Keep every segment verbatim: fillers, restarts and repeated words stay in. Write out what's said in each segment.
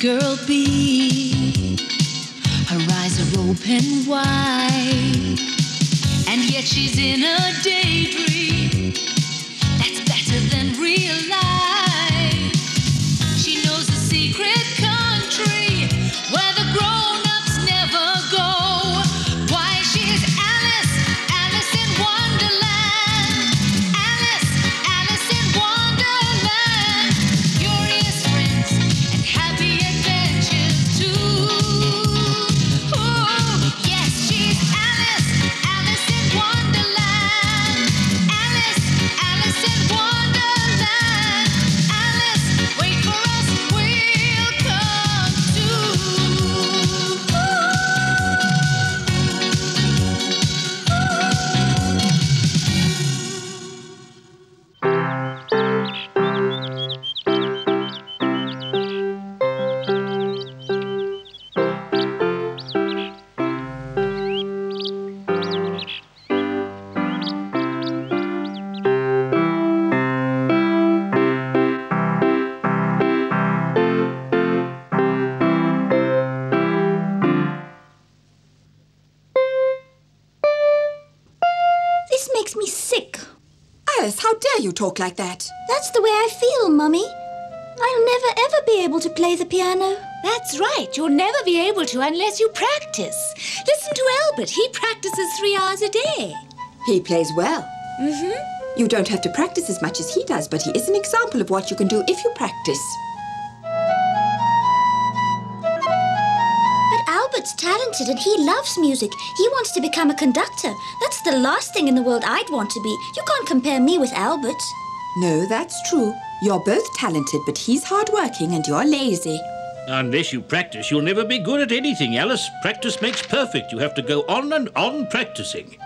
girl be? Her eyes are open wide, and yet she's in a daydream that's better than real life. She knows a secret country where the grown-ups never go. Why, she's Alice, Alice in Wonderland. Alice, Alice in Wonderland. Curious friends and happy adventures too. Ooh, yes, she's Alice, Alice in Wonderland. Alice, Alice in Wonderland. Alice, wait for us, we'll come too. This makes me sick. Alice, how dare you talk like that? That's the way I feel, Mummy. I'll never ever be able to play the piano. That's right. You'll never be able to unless you practice. Listen to Albert. He practices three hours a day. He plays well. Mm-hmm. You don't have to practice as much as he does, but he is an example of what you can do if you practice. But Albert's talented and he loves music. He wants to become a conductor. That's the last thing in the world I'd want to be. You can't compare me with Albert. No, that's true. You're both talented, but he's hardworking and you're lazy. Unless you practice, you'll never be good at anything, Alice. Practice makes perfect. You have to go on and on practicing.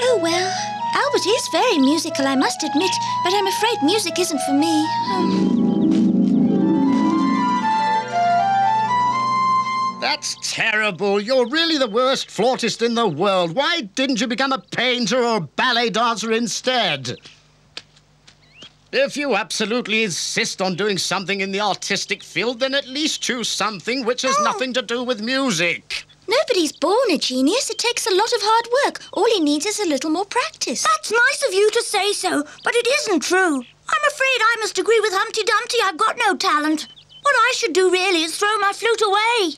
Oh, well, Albert is very musical, I must admit, but I'm afraid music isn't for me. Um, That's terrible. You're really the worst flautist in the world. Why didn't you become a painter or a ballet dancer instead? If you absolutely insist on doing something in the artistic field, then at least choose something which has Oh. nothing to do with music. Nobody's born a genius. It takes a lot of hard work. All he needs is a little more practice. That's nice of you to say so, but it isn't true. I'm afraid I must agree with Humpty Dumpty. I've got no talent. What I should do really is throw my flute away.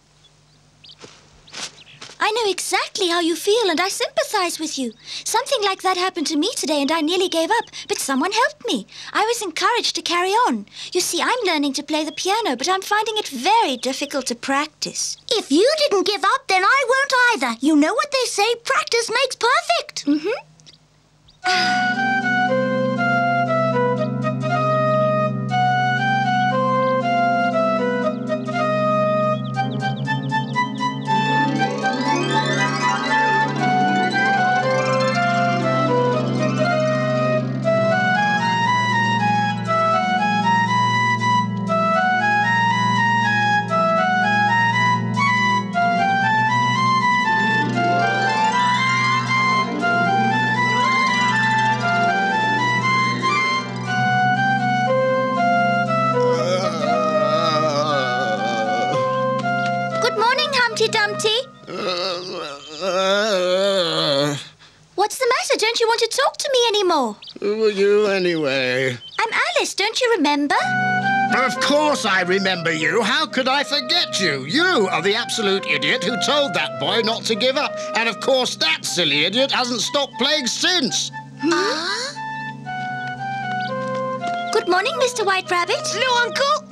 I know exactly how you feel, and I sympathize with you. Something like that happened to me today, and I nearly gave up, but someone helped me. I was encouraged to carry on. You see, I'm learning to play the piano, but I'm finding it very difficult to practice. If you didn't give up, then I won't either. You know what they say, practice makes perfect. Mm-hmm. Ah. What's the matter? Don't you want to talk to me anymore? Who are you anyway? I'm Alice, don't you remember? Of course I remember you. How could I forget you? You are the absolute idiot who told that boy not to give up. And of course that silly idiot hasn't stopped playing since. Huh? Good morning, Mister White Rabbit. Hello, Uncle.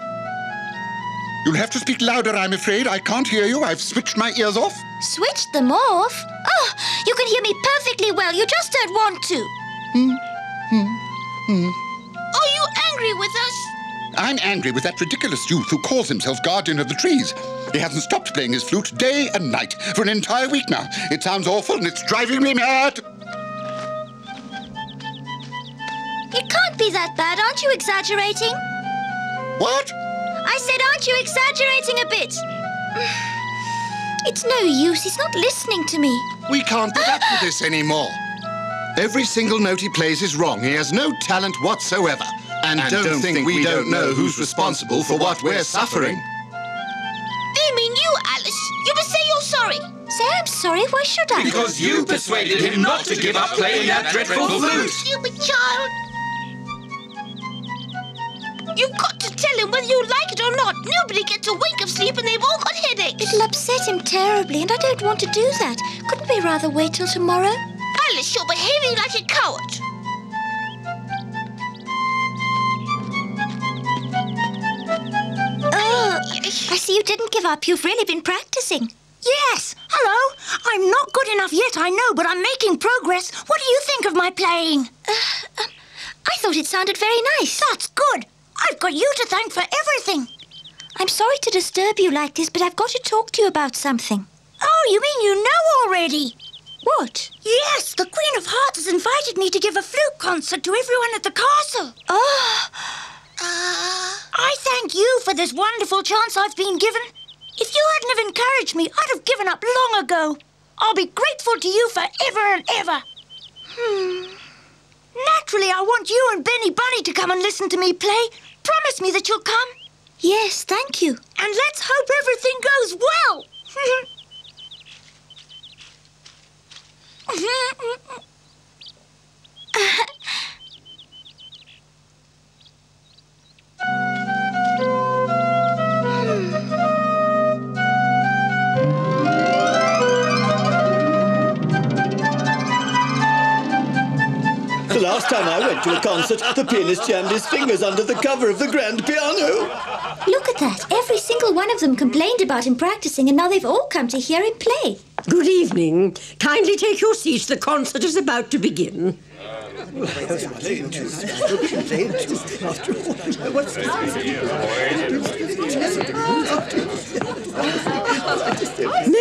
You'll have to speak louder, I'm afraid. I can't hear you. I've switched my ears off. Switched them off? Oh, you can hear me perfectly well. You just don't want to. Hmm. Hmm. Hmm. Are you angry with us? I'm angry with that ridiculous youth who calls himself Guardian of the Trees. He hasn't stopped playing his flute day and night for an entire week now. It sounds awful and it's driving me mad. It can't be that bad. Aren't you exaggerating? What? I said, aren't you exaggerating a bit? It's no use. He's not listening to me. We can't put up with this anymore. Every single note he plays is wrong. He has no talent whatsoever. And, and don't, don't think, think we, we don't know who's responsible for what we're suffering. You mean you, Alice? You must say you're sorry. Say I'm sorry? Why should I? Because you persuaded him not to give up playing that dreadful flute. Stupid child. You've got to tell him whether you like it or not. Nobody gets a wink of sleep and they've all got headaches. It'll upset him terribly and I don't want to do that. Couldn't we rather wait till tomorrow? Alice, you're behaving like a coward. Oh, I see you didn't give up. You've really been practicing. Yes. Hello. I'm not good enough yet, I know, but I'm making progress. What do you think of my playing? Uh, um, I thought it sounded very nice. That's good. I've got you to thank for everything. I'm sorry to disturb you like this, but I've got to talk to you about something. Oh, you mean you know already? What? Yes, the Queen of Hearts has invited me to give a flute concert to everyone at the castle. Oh. Uh... I thank you for this wonderful chance I've been given. If you hadn't have encouraged me, I'd have given up long ago. I'll be grateful to you forever and ever. Hmm. Naturally, I want you and Benny Bunny to come and listen to me play. Promise me that you'll come. Yes, thank you. And let's hope everything goes well. The last time I went to a concert, the pianist jammed his fingers under the cover of the grand piano. Look at that. Every single one of them complained about him practicing, and now they've all come to hear him play. Good evening. Kindly take your seats. The concert is about to begin. May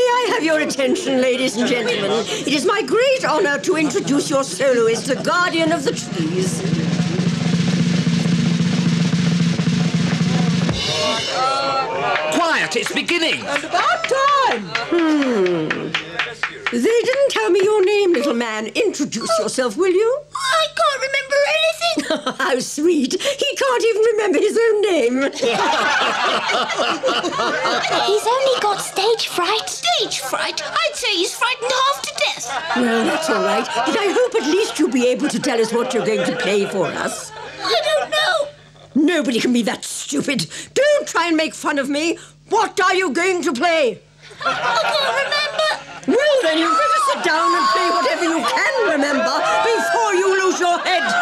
I have your attention, ladies and gentlemen? It is my great honor to introduce your soloist, the Guardian of the Trees. Quiet, it's beginning. And about time. Hmm. They didn't tell me your name, little man. Introduce yourself, will you? I can't remember anything. How sweet. He can't even remember his own name. He's only got stage fright. Stage fright? I'd say he's frightened half to death. Well, that's all right. But I hope at least you'll be able to tell us what you're going to play for us. I don't know. Nobody can be that stupid. Don't try and make fun of me. What are you going to play? I can't remember. Well, then, you've got to sit down and play whatever you can remember before you lose your head.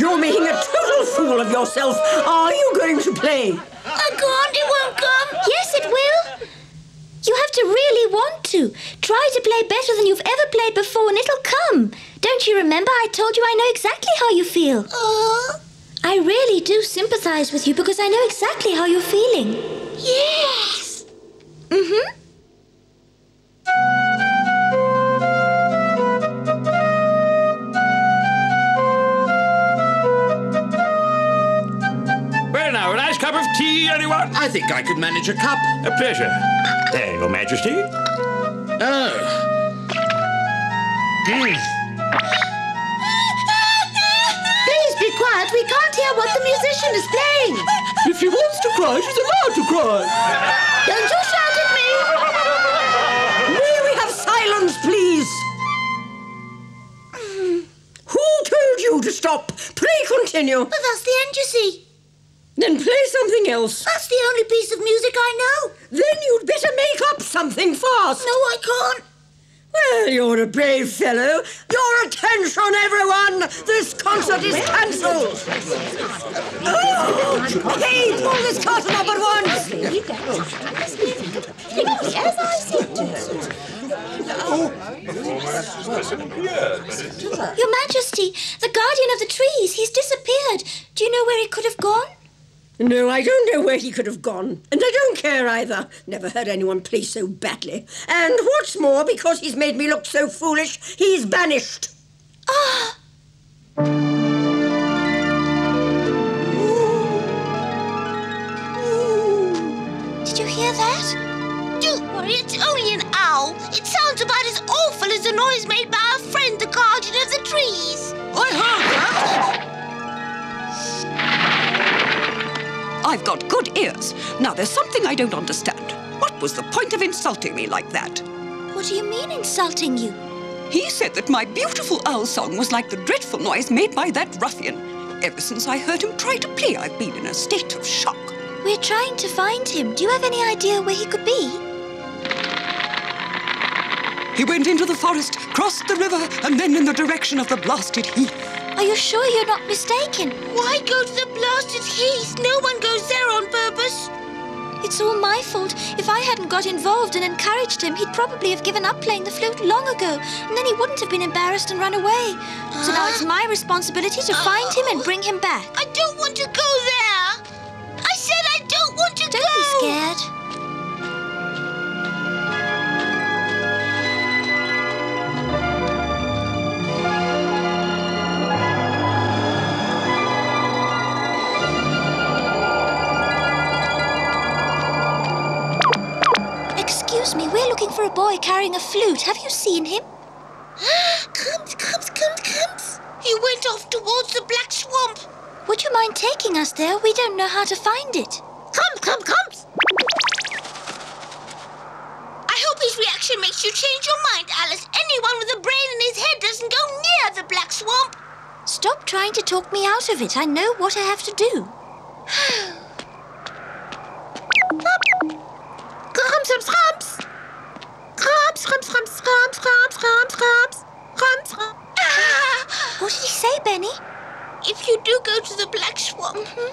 You're making a total fool of yourself. Are you going to play? I can't. It won't come. Yes, it will. You have to really want to. Try to play better than you've ever played before and it'll come. Don't you remember? I told you I know exactly how you feel. Uh, I really do sympathize with you because I know exactly how you're feeling. Yes. Mm-hmm. Now, a nice cup of tea, anyone? I think I could manage a cup. A pleasure. There, Your Majesty. Oh. Mm. Please be quiet. We can't hear what the musician is playing. If she wants to cry, she's allowed to cry. Don't you shout at me. May we have silence, please? Mm. Who told you to stop? Pray continue. But that's the end, you see. Then play something else. That's the only piece of music I know. Then you'd better make up something fast. No, I can't. Well, you're a brave fellow. Your attention, everyone! This concert oh, is cancelled. Oh! Hey, pull this curtain up at once. Yes, I said. Your Majesty, the Guardian of the Trees, he's disappeared. Do you know where he could have gone? No, I don't know where he could have gone. And I don't care either. Never heard anyone play so badly. And what's more, because he's made me look so foolish, he's banished. Ah! hear that? Don't worry, it's only an owl. It sounds about as awful as the noise made by our friend, the Guardian of the Trees. I heard that. I've got good ears. Now, there's something I don't understand. What was the point of insulting me like that? What do you mean, insulting you? He said that my beautiful owl song was like the dreadful noise made by that ruffian. Ever since I heard him try to play, I've been in a state of shock. We're trying to find him. Do you have any idea where he could be? He went into the forest, crossed the river, and then in the direction of the blasted heath. Are you sure you're not mistaken? Why go to the blasted heath? No one goes there on purpose. It's all my fault. If I hadn't got involved and encouraged him, he'd probably have given up playing the flute long ago, and then he wouldn't have been embarrassed and run away. So now it's my responsibility to find him and bring him back. I don't want to go there. I said I don't want to go. Don't be scared. Me, we're looking for a boy carrying a flute. Have you seen him? Comes, comes, comes, comes. He went off towards the black swamp. Would you mind taking us there? We don't know how to find it. Comes, comes, comes. I hope his reaction makes you change your mind, Alice. Anyone with a brain in his head doesn't go near the black swamp. Stop trying to talk me out of it. I know what I have to do. Comes, comes. Comes, comes, comes, comes, comes, comes, comes, comes, comes. Ah! What did he say, Benny? If you do go to the black swamp, mm-hmm.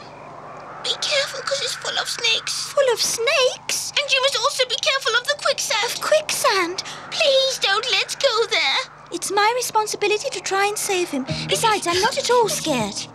be careful because it's full of snakes. Full of snakes? And you must also be careful of the quicksand. Of quicksand? Please don't let's go there. It's my responsibility to try and save him. Besides, I'm not at all scared.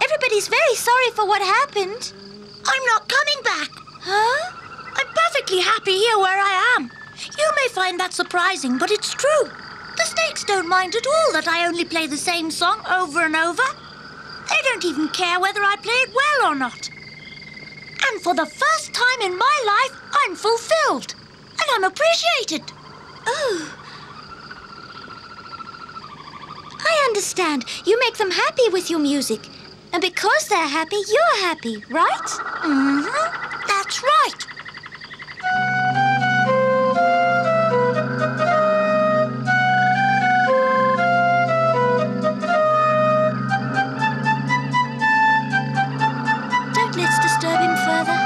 Everybody's very sorry for what happened. I'm not coming back. Huh? I'm perfectly perfectly happy here where I am. You may find that surprising, but it's true. The snakes don't mind at all that I only play the same song over and over. They don't even care whether I play it well or not. And for the first time in my life, I'm fulfilled. And I'm appreciated. Oh. I understand. You make them happy with your music. And because they're happy, you're happy, right? Mm-hmm. That's right. Don't let's disturb him further.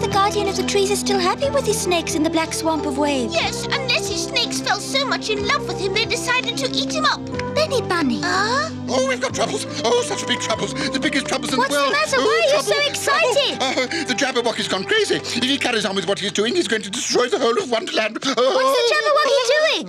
The Guardian of the Trees is still happy with his snakes in the black swamp of waves. Yes, unless his snakes fell so much in love with him they decided to eat him up. Benny Bunny. Huh? Oh, we've got troubles. Oh, such big troubles. The biggest troubles in the world. What's the matter? Why are you so excited? Uh, the Jabberwocky's gone crazy. If he carries on with what he's doing, he's going to destroy the whole of Wonderland. What's the Jabberwocky doing?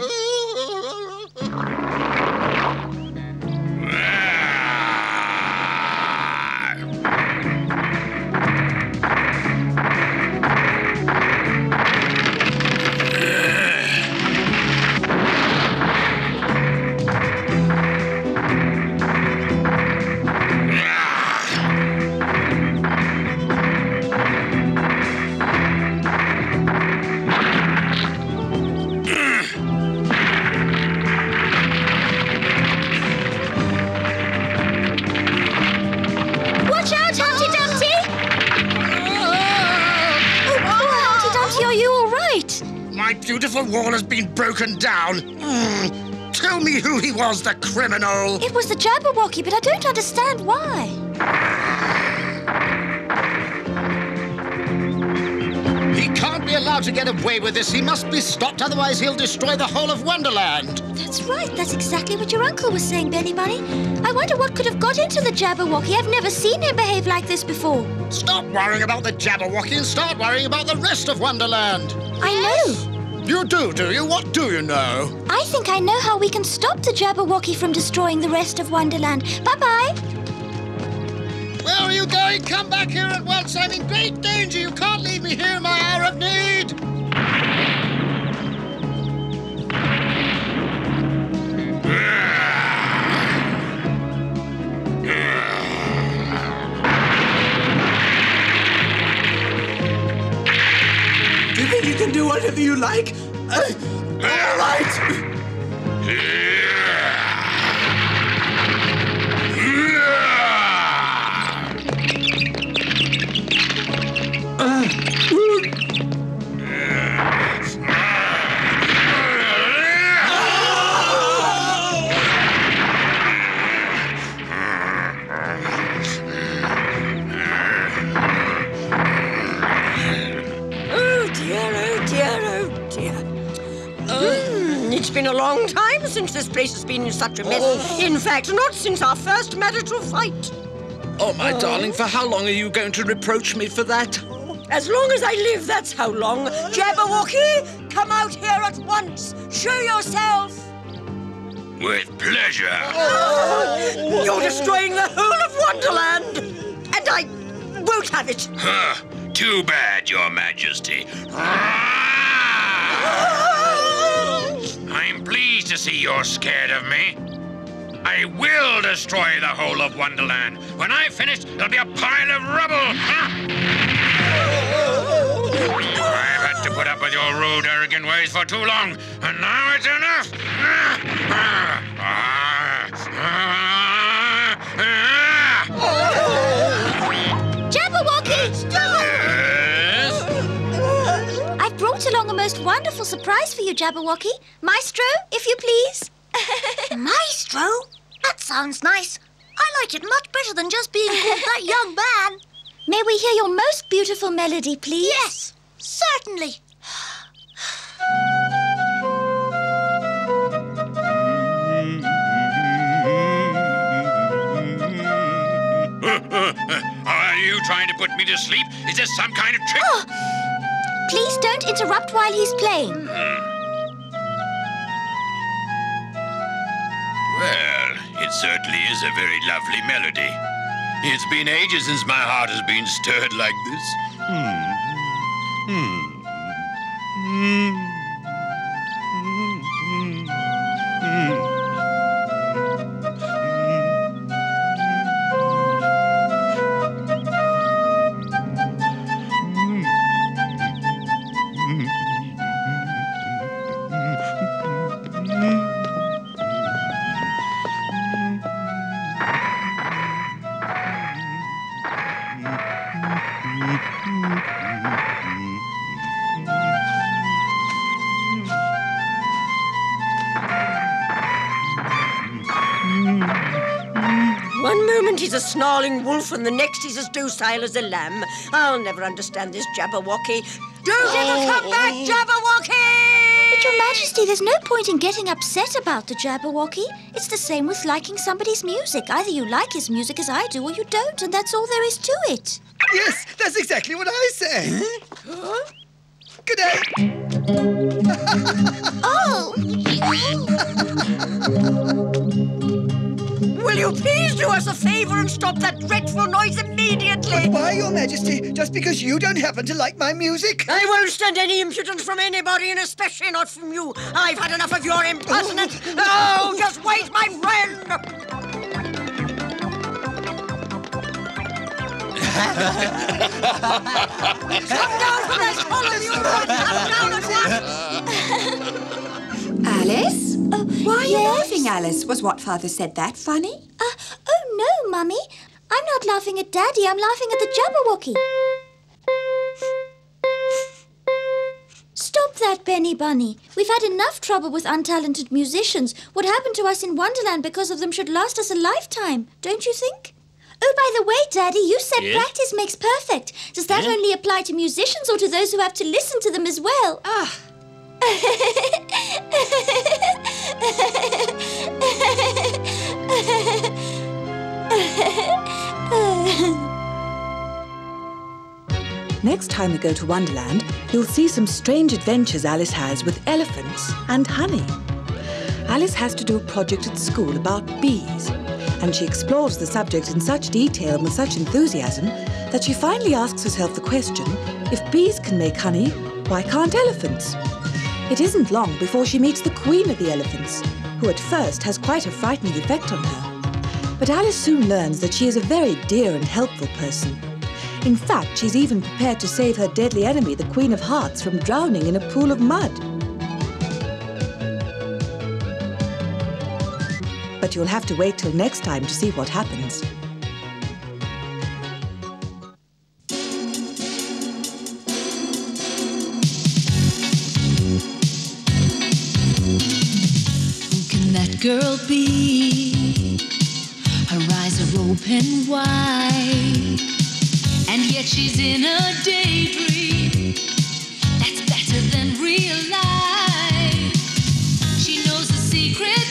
My beautiful wall has been broken down. Mm. Tell me who he was, the criminal. It was the Jabberwocky, but I don't understand why. He can't be allowed to get away with this. He must be stopped, otherwise he'll destroy the whole of Wonderland. That's right. That's exactly what your uncle was saying, Benny Bunny. I wonder what could have got into the Jabberwocky. I've never seen him behave like this before. Stop worrying about the Jabberwocky and start worrying about the rest of Wonderland. I know. You do, do you? What do you know? I think I know how we can stop the Jabberwocky from destroying the rest of Wonderland. Bye-bye. Where are you going? Come back here at once. I'm in great danger. You can't leave me here in my hour of need. Do you think you can do whatever you like? Uh, all right! It's been a long time since this place has been in such a mess. Oh. In fact, not since our first marital fight. Oh, my oh. darling, for how long are you going to reproach me for that? As long as I live, that's how long. Jabberwocky, come out here at once. Show yourself. With pleasure. Oh. You're destroying the whole of Wonderland. And I won't have it. Huh. Too bad, Your Majesty. Oh. I'm pleased to see you're scared of me. I will destroy the whole of Wonderland. When I've finished, there'll be a pile of rubble. Huh? I've had to put up with your rude, arrogant ways for too long, and now it's enough. Jabberwocky! Jabberwocky! I've brought along a most wonderful surprise for you, Jabberwocky. Maestro, if you please. Maestro? That sounds nice. I like it much better than just being called that young man. May we hear your most beautiful melody, please? Yes, certainly. Are you trying to put me to sleep? Is this some kind of trick? Oh, please don't interrupt while he's playing. Mm-hmm. Well, it certainly is a very lovely melody. It's been ages since my heart has been stirred like this. Hmm. Hmm. Hmm. Snarling wolf, and the next he's as docile as a lamb. I'll never understand this Jabberwocky. Don't ever come back, Jabberwocky! But Your Majesty, there's no point in getting upset about the Jabberwocky. It's the same with liking somebody's music. Either you like his music as I do, or you don't, and that's all there is to it. Yes, that's exactly what I say. Huh? Good day. Oh! Will you please do us a favour and stop that dreadful noise immediately? But why, Your Majesty? Just because you don't happen to like my music? I won't stand any impudence from anybody, and especially not from you. I've had enough of your impertinence. Oh, just wait, my friend! Come down from this hole of you! Come down at once! Alice? Uh, Why are yes? you laughing, Alice? Was what Father said that funny? Uh, oh, no, Mummy. I'm not laughing at Daddy. I'm laughing at the Jabberwocky. Stop that, Benny Bunny. We've had enough trouble with untalented musicians. What happened to us in Wonderland because of them should last us a lifetime, don't you think? Oh, by the way, Daddy, you said yes? practice makes perfect. Does that yes? only apply to musicians or to those who have to listen to them as well? Ah. Next time we go to Wonderland, you'll see some strange adventures Alice has with elephants and honey. Alice has to do a project at school about bees, and she explores the subject in such detail and with such enthusiasm that she finally asks herself the question, if bees can make honey, why can't elephants? It isn't long before she meets the Queen of the Elephants, who at first has quite a frightening effect on her. But Alice soon learns that she is a very dear and helpful person. In fact, she's even prepared to save her deadly enemy, the Queen of Hearts, from drowning in a pool of mud. But you'll have to wait till next time to see what happens. Girl be, her eyes are open wide, and yet she's in a daydream that's better than real life. She knows the secret.